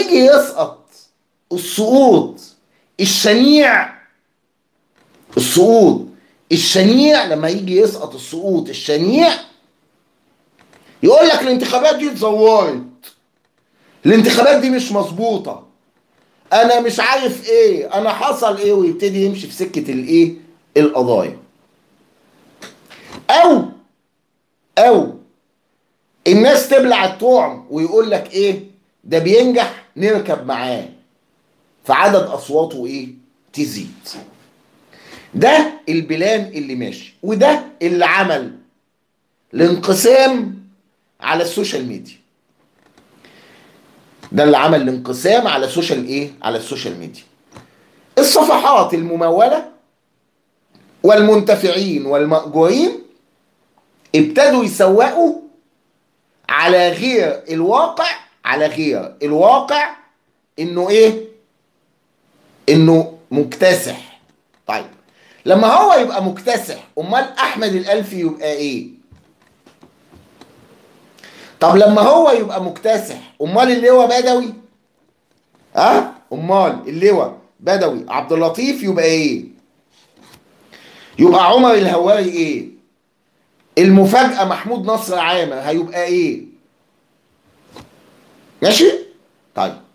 هيجي يسقط. السقوط الشنيع، السقوط الشنيع لما يجي يسقط السقوط الشنيع يقول لك الانتخابات دي اتزورت، الانتخابات دي مش مظبوطه، انا مش عارف ايه، انا حصل ايه، ويبتدي يمشي في سكه الايه، القضايا. او الناس تبلع الطعم ويقول لك ايه ده بينجح نركب معاه، فعدد اصواته ايه، تزيد. ده البلان اللي ماشي، وده اللي عمل الانقسام على السوشيال ميديا، ده اللي عمل الانقسام على السوشيال ايه، على السوشيال ميديا. الصفحات الممولة والمنتفعين والمأجورين ابتدوا يسوقوا على غير الواقع، على غير الواقع انه ايه، انه مكتسح. طيب لما هو يبقى مكتسح امال احمد الألفي يبقى ايه؟ طب لما هو يبقى مكتسح امال اللواء بدوي؟ ها؟ امال اللواء بدوي عبد اللطيف يبقى ايه؟ يبقى عمر الهواري ايه؟ المفاجأة محمود نصر عامر هيبقى ايه؟ ماشي؟ طيب